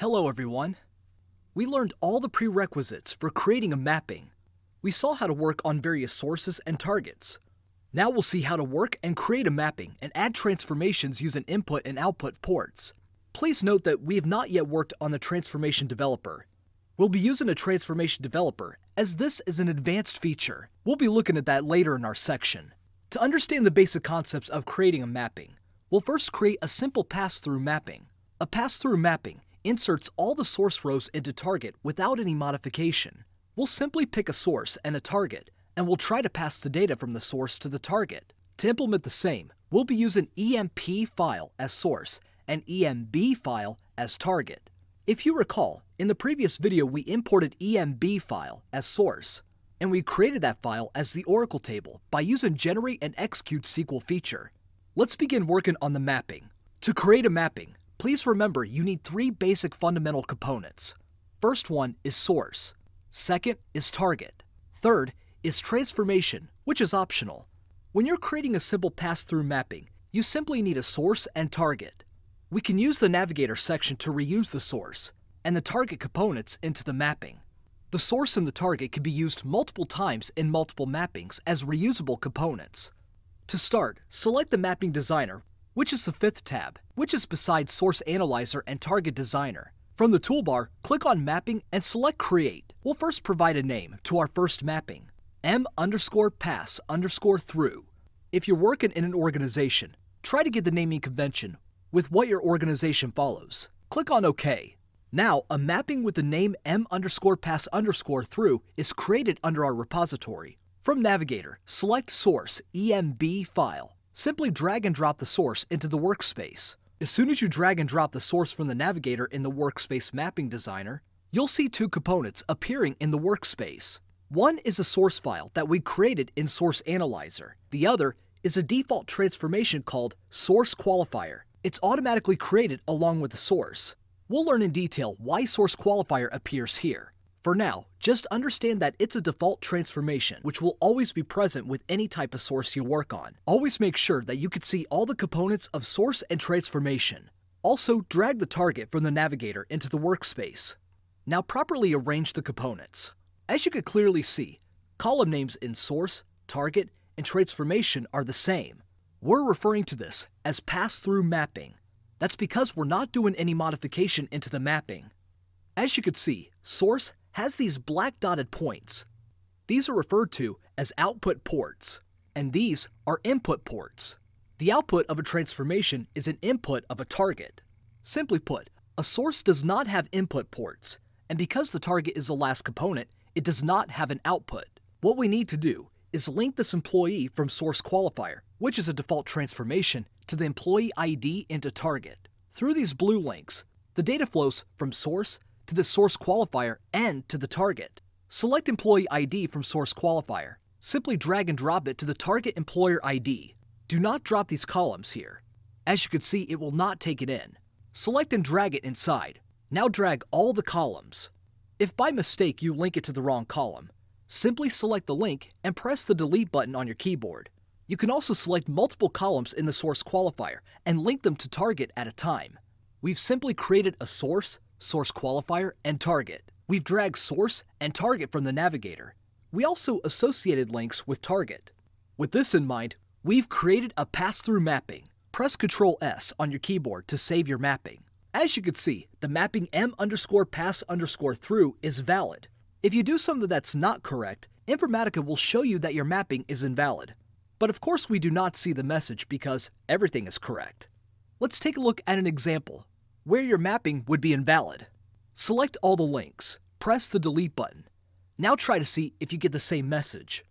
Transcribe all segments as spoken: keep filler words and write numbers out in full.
Hello everyone! We learned all the prerequisites for creating a mapping. We saw how to work on various sources and targets. Now we'll see how to work and create a mapping and add transformations using input and output ports. Please note that we have not yet worked on the transformation developer. We'll be using a transformation developer as this is an advanced feature. We'll be looking at that later in our section. To understand the basic concepts of creating a mapping, we'll first create a simple pass-through mapping. A pass-through mapping inserts all the source rows into Target without any modification. We'll simply pick a source and a target, and we'll try to pass the data from the source to the target. To implement the same, we'll be using E M P file as source and E M B file as target. If you recall, in the previous video we imported E M B file as source, and we created that file as the Oracle table by using generate and execute S Q L feature. Let's begin working on the mapping. To create a mapping, please remember you need three basic fundamental components. First one is source, second is target, third is transformation, which is optional. When you're creating a simple pass-through mapping, you simply need a source and target. We can use the Navigator section to reuse the source and the target components into the mapping. The source and the target can be used multiple times in multiple mappings as reusable components. To start, select the Mapping Designer, which is the fifth tab, which is beside Source Analyzer and Target Designer. From the toolbar, click on Mapping and select Create. We'll first provide a name to our first mapping, M underscore pass underscore through. If you're working in an organization, try to get the naming convention with what your organization follows. Click on OK. Now, a mapping with the name M underscore pass underscore through is created under our repository. From Navigator, select Source E M B file. Simply drag and drop the source into the workspace. As soon as you drag and drop the source from the Navigator in the Workspace Mapping Designer, you'll see two components appearing in the workspace. One is a source file that we created in Source Analyzer. The other is a default transformation called Source Qualifier. It's automatically created along with the source. We'll learn in detail why Source Qualifier appears here. For now, just understand that it's a default transformation, which will always be present with any type of source you work on. Always make sure that you can see all the components of source and transformation. Also, drag the target from the Navigator into the workspace. Now properly arrange the components. As you can clearly see, column names in source, target, and transformation are the same. We're referring to this as pass-through mapping. That's because we're not doing any modification into the mapping. As you can see, source has these black dotted points. These are referred to as output ports, and these are input ports. The output of a transformation is an input of a target. Simply put, a source does not have input ports, and because the target is the last component, it does not have an output. What we need to do is link this employee from Source Qualifier, which is a default transformation, to the employee I D into target. Through these blue links, the data flows from source to the source qualifier and to the target. Select employee I D from source qualifier. Simply drag and drop it to the target employer I D. Do not drop these columns here. As you can see, it will not take it in. Select and drag it inside. Now drag all the columns. If by mistake you link it to the wrong column, simply select the link and press the delete button on your keyboard. You can also select multiple columns in the source qualifier and link them to target at a time. We've simply created a source, source qualifier, and target. We've dragged source and target from the Navigator. We also associated links with target. With this in mind, we've created a pass-through mapping. Press control S on your keyboard to save your mapping. As you can see, the mapping M underscore pass underscore through is valid. If you do something that's not correct, Informatica will show you that your mapping is invalid. But of course we do not see the message because everything is correct. Let's take a look at an example where your mapping would be invalid. Select all the links, press the delete button. Now try to see if you get the same message.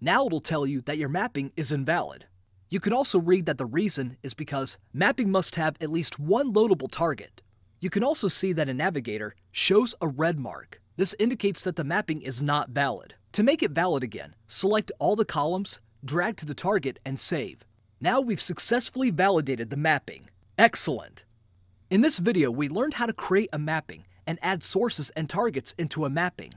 Now it'll tell you that your mapping is invalid. You can also read that the reason is because mapping must have at least one loadable target. You can also see that a Navigator shows a red mark. This indicates that the mapping is not valid. To make it valid again, select all the columns, drag to the target, and save. Now we've successfully validated the mapping. Excellent! In this video, we learned how to create a mapping and add sources and targets into a mapping.